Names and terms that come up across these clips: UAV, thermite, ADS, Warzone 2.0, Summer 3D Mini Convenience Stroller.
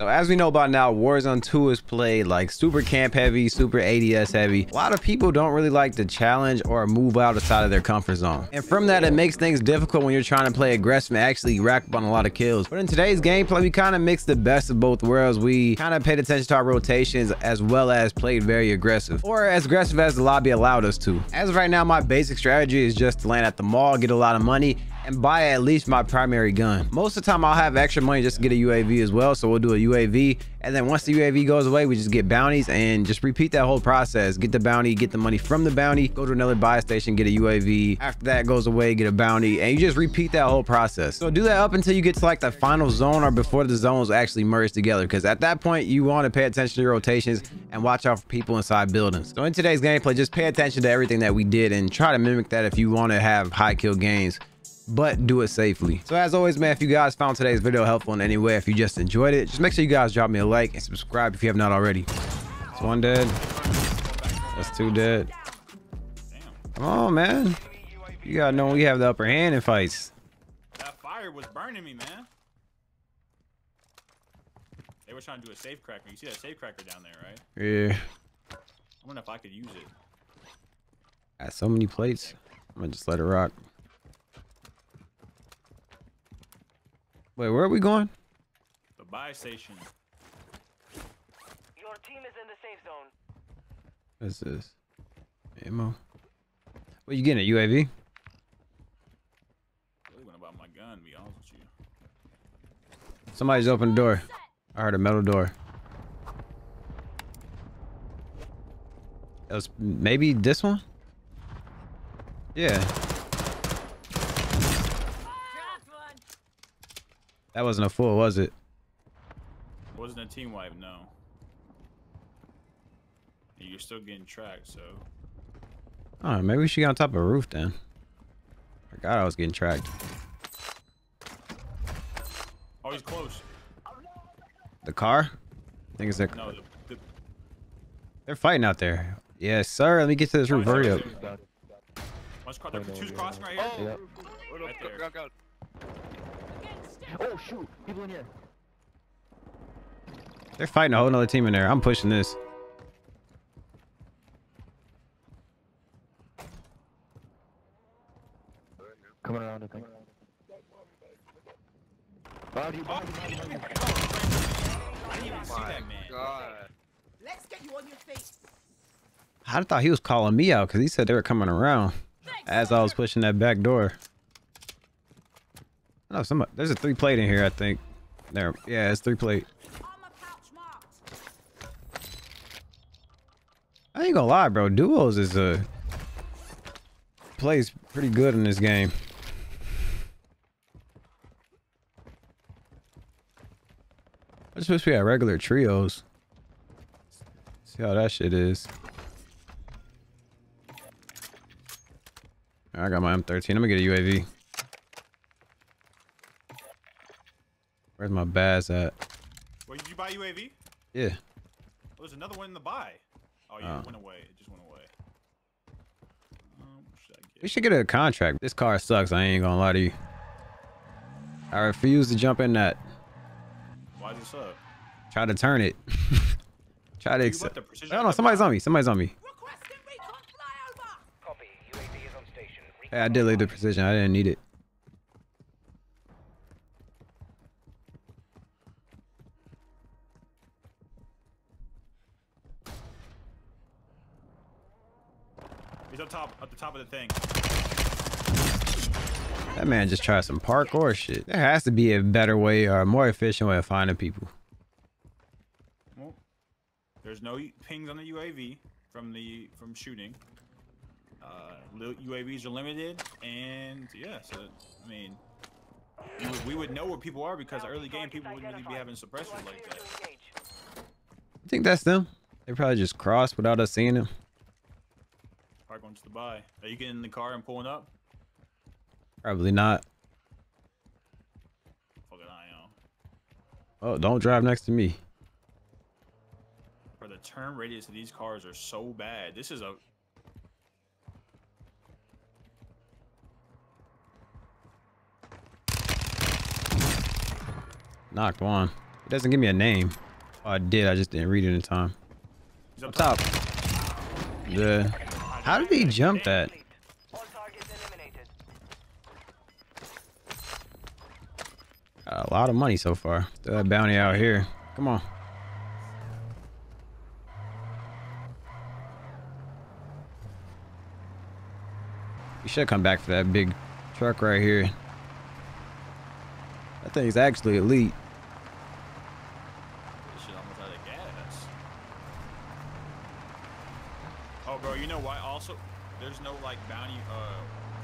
So as we know by now, Warzone 2 is played like super camp heavy, super ADS heavy. A lot of people don't really like to challenge or move outside of their comfort zone. And from that, it makes things difficult when you're trying to play aggressive and actually rack up on a lot of kills. But in today's gameplay, we kind of mixed the best of both worlds. We kind of paid attention to our rotations as well as played very aggressive, or as aggressive as the lobby allowed us to. As of right now, my basic strategy is just to land at the mall, get a lot of money, and buy at least my primary gun. Most of the time I'll have extra money just to get a UAV as well, so we'll do a UAV, and then once the UAV goes away, we just get bounties and just repeat that whole process. Get the bounty, get the money from the bounty, go to another buy station, get a UAV. After that goes away, get a bounty, and you just repeat that whole process. So do that up until you get to like the final zone or before the zones actually merge together, because at that point you want to pay attention to your rotations and watch out for people inside buildings. So in today's gameplay, just pay attention to everything that we did and try to mimic that if you want to have high kill games, but do it safely. So as always, man, if you guys found today's video helpful in any way, if you just enjoyed it, just make sure you guys drop me a like and subscribe if you have not already. That's one dead. That's two dead. Come on, man. You gotta know we have the upper hand in fights. That fire was burning me, man. They were trying to do a safe cracker. You see that safe cracker down there, right? Yeah. I wonder if I could use it. Got so many plates. I'm gonna just let it rock. Wait, where are we going? The buy station. Your team is in the safe zone. What's this? Ammo. What you getting, a UAV? I really went about my gun, to be honest with you. Somebody's opened the door. I heard a metal door. It was maybe this one? Yeah. That wasn't a fool, was it? It wasn't a team wipe, no. You're still getting tracked, so. Oh, maybe we should get on top of a roof then. I forgot I was getting tracked. Oh, he's close. The car? I think it's their car. No, they're fighting out there. Yes, sir. Let me get to this roof. Hurry up. Two's crossing right here. Oh, right there. Oh shoot, people in here. They're fighting a whole nother team in there. I'm pushing this. Coming around, I think. Let's get you on your face. I thought he was calling me out because he said they were coming around as I was pushing that back door. No, somebody, there's a three plate in here, I think. There, yeah, it's three plate. I ain't gonna lie, bro. Duos is a plays pretty good in this game. I just wish we had regular trios. See how that shit is. I got my M13. I'm gonna get a UAV. Where's my bass at? Wait, did you buy UAV? Yeah. Oh, there's another one in the buy. Oh, yeah, it went away. It just went away. We should get a contract. This car sucks. I ain't gonna lie to you. I refuse to jump in that. Why does it suck? Try to turn it. Try to accept. No, no, somebody's on me. Somebody's on me. Copy. UAV is on station. Hey, I did leave the precision. I didn't need it. At the top of the thing. That man just tried some parkour shit. There has to be a better way or a more efficient way of finding people. Well, there's no pings on the UAV from shooting. UAVs are limited, and yeah, so I mean, we would know where people are because early game people wouldn't really be having suppressors like that. I think that's them. They probably just crossed without us seeing them. Going to the buy. Are you getting in the car and pulling up? Probably not. Fucking I am. Oh, don't drive next to me. Bro, the turn radius of these cars are so bad. This is a. Knocked one. It doesn't give me a name. Oh, I did. I just didn't read it in time. He's up top. The... How did he jump that? Got a lot of money so far. Still that bounty out here. Come on. We should come back for that big truck right here. That thing's actually elite. Shit, almost out of gas. Oh, bro, you know why? Also, there's no like bounty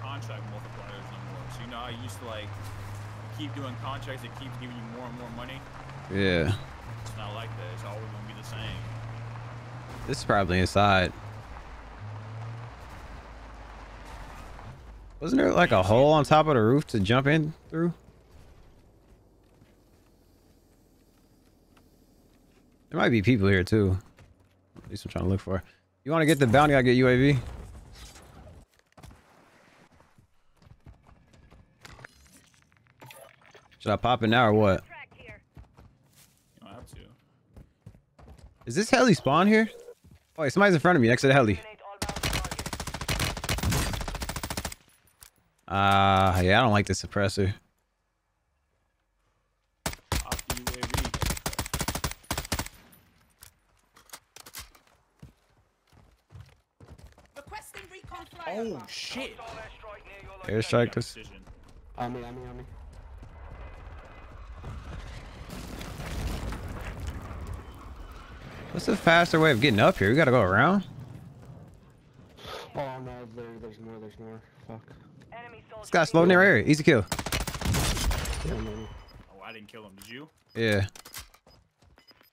contract multipliers anymore. So you know how you used to like keep doing contracts that keep giving you more and more money. Yeah. It's not like that. It's always gonna be the same. This is probably inside. Wasn't there like a hole on top of the roof to jump in through? There might be people here too. At least I'm trying to look for. You want to get the bounty? I get UAV. Should I pop it now or what? I have to. Is this heli spawn here? Oh, wait, somebody's in front of me next to the heli. Yeah, I don't like the suppressor. Oh shit! Airstrike this. On me. What's the faster way of getting up here? We gotta go around. Oh no, there's more. Fuck. This guy's floating in right here. Easy kill. Oh, I didn't kill him. Did you? Yeah.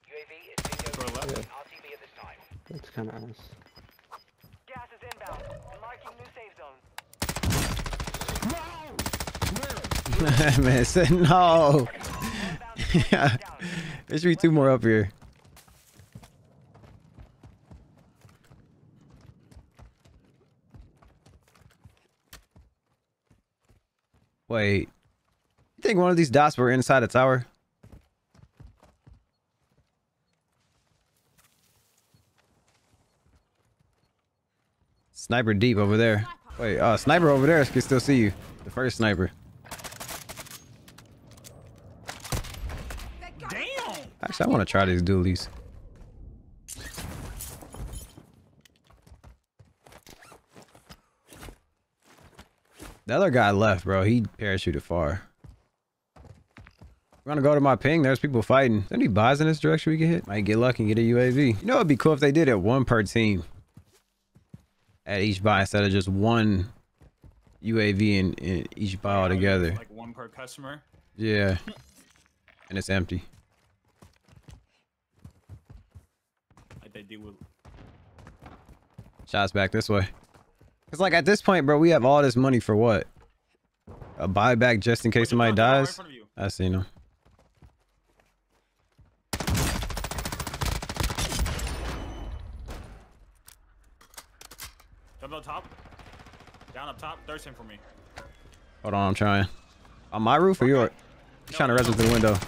UAV is left. RTV at this time. That's kind of nice. Gas is inbound. Marking new safe zone. No! Man said no. There should be two more up here. Wait, you think one of these dots were inside a tower? Sniper deep over there. Wait, sniper over there can still see you. The first sniper. Damn. Actually, I want to try these dualies. The other guy left, bro. He parachuted far. We're gonna go to my ping. There's people fighting. Is there any buys in this direction we can hit? Might get lucky and get a UAV. You know, it'd be cool if they did it one per team at each buy instead of just one UAV in each buy altogether. Like one per customer? Yeah. And it's empty. Like they do with... Shots back this way. Cause like at this point, bro, we have all this money for what? A buyback just in case somebody dies? I seen him. Jump up top. Down up top. Thirsting for me. Hold on, I'm trying. On my roof or yours? He's trying to res him through the window.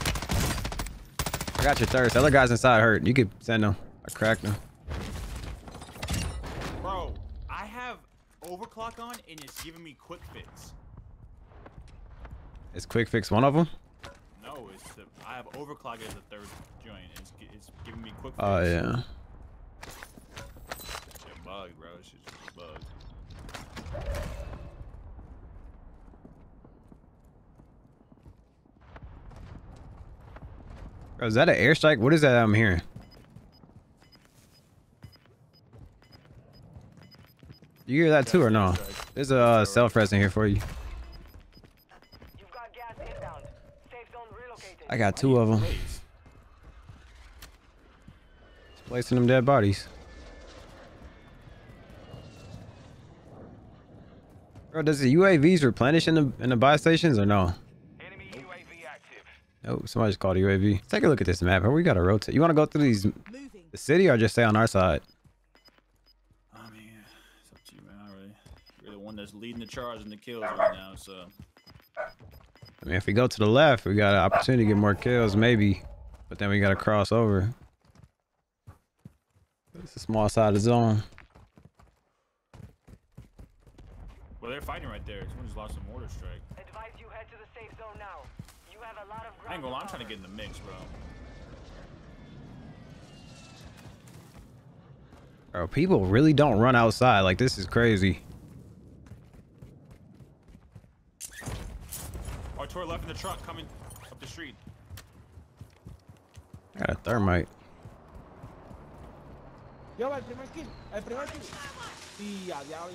I got your thirst. The other guy's inside hurt. You could send them. I cracked them. Bro, I have... overclock on and it's giving me quick fix. Is quick fix one of them? No, it's the, I have overclock as a third joint. It's giving me quick fix. Oh yeah. It's a bug, bro. It's just a bug. Bro, is that an airstrike? What is that I'm hearing? You hear that too or no? There's a self-res in here for you. You've got gas inbound. Safe zone relocated. I got two of them. Just placing them dead bodies. Bro, does the UAVs replenish in the buy stations or no? Enemy UAV active. Oh, somebody just called UAV. Let's take a look at this map. We gotta rotate. You wanna go through these the city or just stay on our side? One that's leading the charge and the kills right now, so I mean if we go to the left we got an opportunity to get more kills, maybe But then we gotta cross over. It's a small side of the zone. Well, they're fighting right there. Someone just lost a mortar strike. Advise you head to the safe zone now. You have a lot of ground. Angle, I'm trying to get in the mix, bro. Bro, people really don't run outside. Like, this is crazy. Our tour left in the truck coming up the street. I got a thermite. Yo, el primer kill. El primer kill. Y a diablo,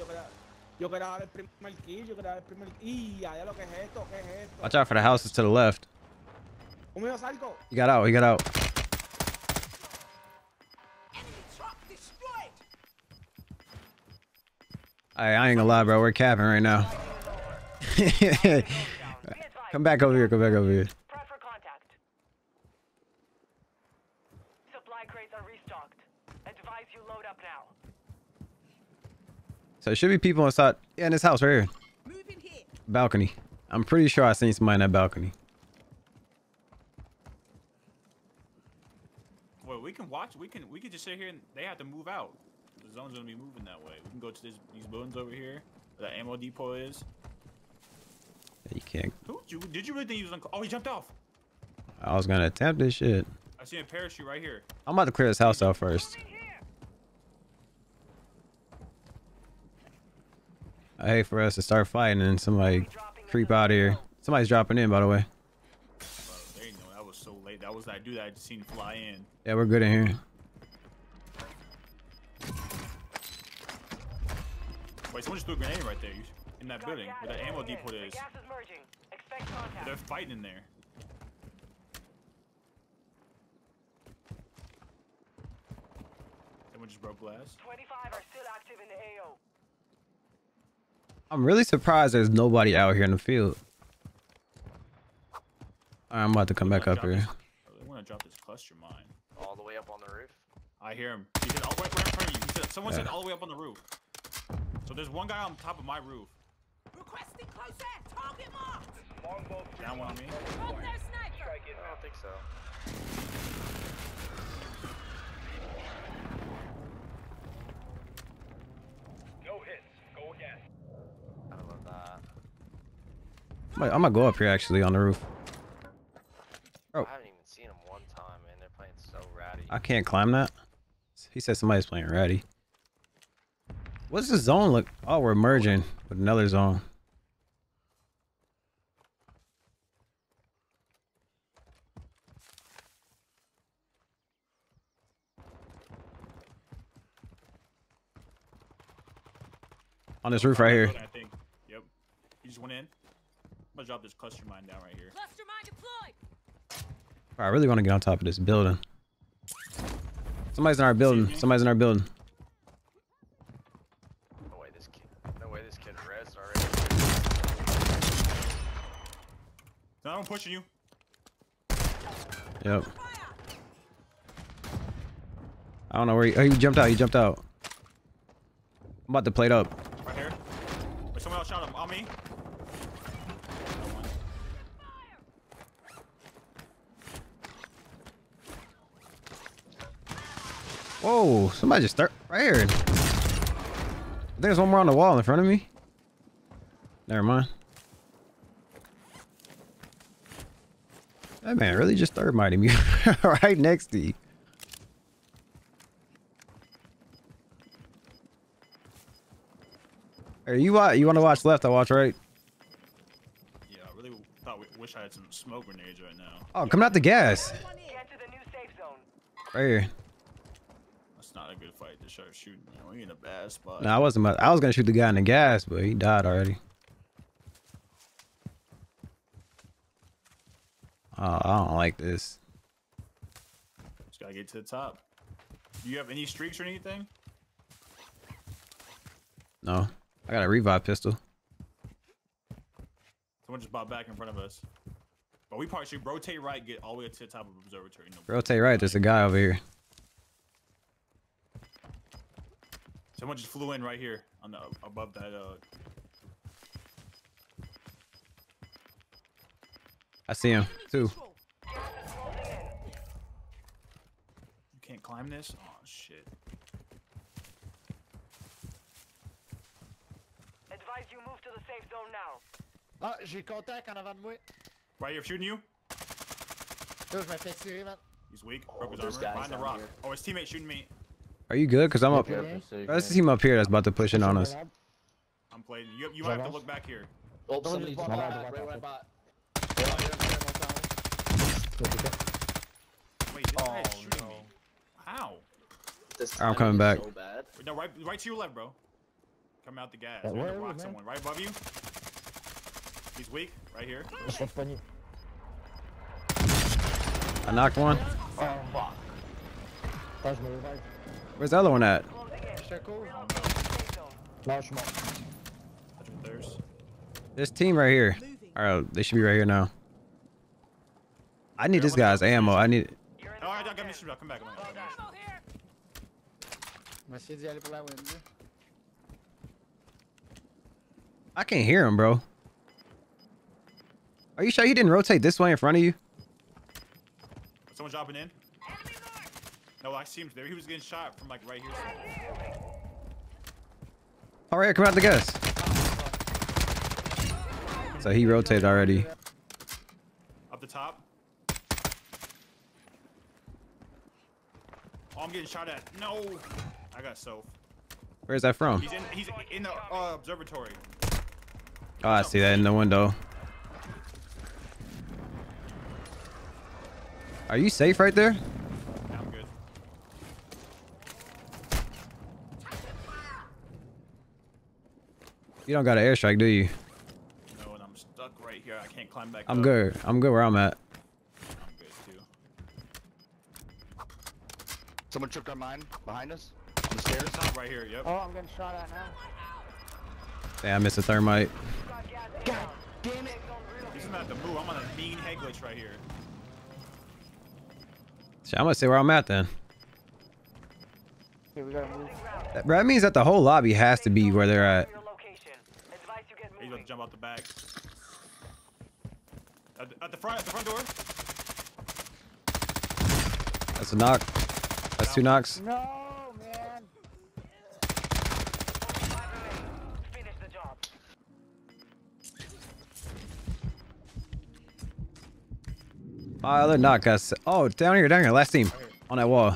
yo quería dar el primer kill. Yo quería dar el primer kill. Y a diablo, ¿qué es esto? ¿Qué es esto? Watch out for the houses to the left. He got out. He got out. I ain't gonna lie, bro. We're capping right now. Come back over here. Come back over here. Supply crates are restocked. Advise you load up now. So it should be people inside. Yeah, in this house right here. Move in here. Balcony. I'm pretty sure I seen somebody in that balcony. Well, we can watch. We can just sit here and they have to move out. The zone's gonna be moving that way. We can go to these buildings over here where that ammo depot is. Yeah, you can't. Did you really think he was on? Oh, he jumped off. I was gonna attempt this shit. I see a parachute right here. I'm about to clear this house out first. I hate for us to start fighting and somebody creep out here. Somebody's dropping in, by the way. Bro, there you go. That was so late. That was that dude that I just seen fly in. Yeah, we're good in here. Wait, someone just threw a grenade right there in that building where the ammo depot is. They're fighting in there. Someone just broke glass. 25 are still active in the AO. I'm really surprised there's nobody out here in the field. Alright, I'm about to come back up here. They want to drop this cluster mine. All the way up on the roof? I hear him. He said, all right, right in front of you. He said, someone said all the way up on the roof. So there's one guy on top of my roof. Requesting close air, target marked. Longbow, down one on me. Oh, no sniper. I don't think so. No hits. Go again. I love that. I'm gonna go up here actually on the roof. Oh. I haven't even seen him one time, man. They're playing so ratty. I can't climb that. He said somebody's playing ratty. What's the zone look? Oh, we're merging with another zone. On this roof right here. I think. Yep. He just went in. I'm gonna drop this cluster mine down right here. Cluster mine deployed. I really want to get on top of this building. Somebody's in our building. Somebody's in our building. No, I'm pushing you. Yep. I don't know where he... Oh, he jumped out. He jumped out. I'm about to plate up. Right here. Wait, someone else shot him. On me. Whoa. Somebody just start right here. I think there's one more on the wall in front of me. Never mind. That man really just third-mighted me right next to you. Are you want to watch left? I watch right. Yeah, I really wish I had some smoke grenades right now. Oh, coming out the gas. Get to the new safe zone. Right here. That's not a good fight to start shooting. We're in a bad spot. No, I wasn't. I was gonna shoot the guy in the gas, but he died already. Oh, I don't like this. Just gotta get to the top. Do you have any streaks or anything? No. I got a revive pistol. Someone just popped back in front of us. But we probably should rotate right, get all the way to the top of the observatory. No, rotate right, there's a guy over here. Someone just flew in right here on the above that I see him too. can't climb this? Oh, shit. Advise you move to the safe zone now. Ah, j'ai contact en avant de moi. Right here, shooting you. Yo, je me fais tirer, man. He's weak. Broke his armor. Behind the rock. Here. Oh, his teammate shooting me. Are you good? Cause I'm up here. Bro, that's the team up here that's about to push in on us. I'm playing. You might have to look back here. Oh, somebody's right bot. Wait, this guy is shooting me. How? I'm coming back. So bad. No, right to your left, bro. Come out the gas. We're gonna rock someone right above you. He's weak, right here. I knocked one. Oh, fuck. Where's the other one at? This team right here. Alright, they should be right here now. I need this guy's ammo. I need. Alright, I got me. Come back. I can't hear him, bro. Are you sure he didn't rotate this way in front of you? Someone's dropping in. No, I see him there. He was getting shot from like right here. All right, come out the gas. So he rotated already. Up the top. Oh, I'm getting shot at. No, I got soap. Where's that from? He's in the observatory. Oh, I see that in the window. Are you safe right there? You don't got an airstrike, do you? No, and I'm stuck right here. I can't climb back up. Good. I'm good where I'm at. I'm good too. Someone tripped on mine behind us. On the stairs. Top right here, yep. Oh, I'm getting shot at now. Damn, I missed a thermite. God damn it. He's about to move. I'm on a mean head glitch right here. So I'm gonna say where I'm at then. Okay, we gotta move. That means that the whole lobby has to be where they're at. He's gonna jump out the back. At the front door. That's a knock. That's two knocks. No, man. Finish the job. My other knock got. Oh, down here. Last team on that wall.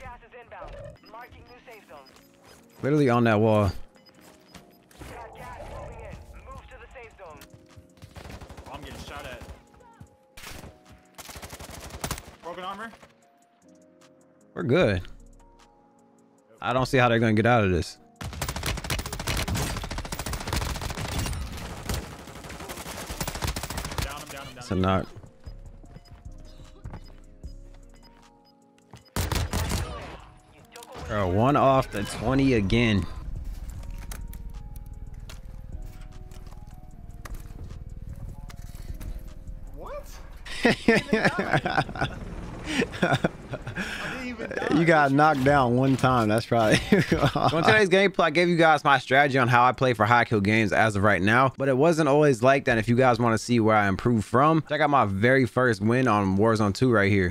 Gas is inbound. Marking new safe zone. Literally on that wall. Armor. We're good. I don't see how they're gonna get out of this. Down him. It's a knock. Bro, one off the 20 again. What? You got knocked down one time. That's probably. On today's gameplay, I gave you guys my strategy on how I play for high kill games as of right now, but it wasn't always like that. If you guys want to see where I improved from, check out my very first win on Warzone 2 right here.